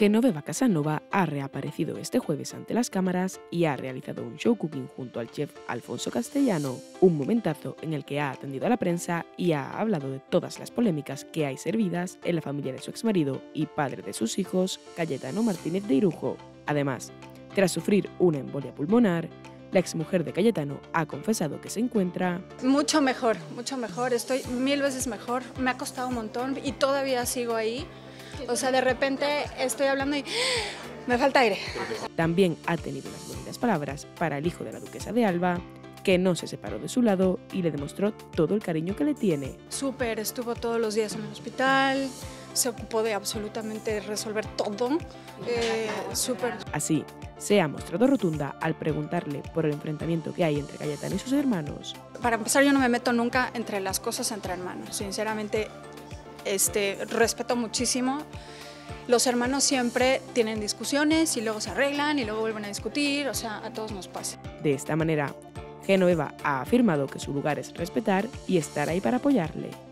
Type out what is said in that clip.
Genoveva Casanova ha reaparecido este jueves ante las cámaras y ha realizado un show cooking junto al chef Alfonso Castellano, un momentazo en el que ha atendido a la prensa y ha hablado de todas las polémicas que hay servidas en la familia de su exmarido y padre de sus hijos, Cayetano Martínez de Irujo. Además, tras sufrir una embolia pulmonar, la exmujer de Cayetano ha confesado que se encuentra mucho mejor, estoy 1000 veces mejor, me ha costado un montón y todavía sigo ahí, o sea, de repente estoy hablando y me falta aire. También ha tenido unas bonitas palabras para el hijo de la duquesa de Alba, que no se separó de su lado y le demostró todo el cariño que le tiene. Súper, estuvo todos los días en el hospital, se ocupó de absolutamente resolver todo, súper. Así, se ha mostrado rotunda al preguntarle por el enfrentamiento que hay entre Cayetano y sus hermanos. Para empezar, yo no me meto nunca entre las cosas entre hermanos, sinceramente respeto muchísimo. Los hermanos siempre tienen discusiones y luego se arreglan y luego vuelven a discutir, o sea, a todos nos pasa. De esta manera, Genoveva ha afirmado que su lugar es respetar y estar ahí para apoyarle.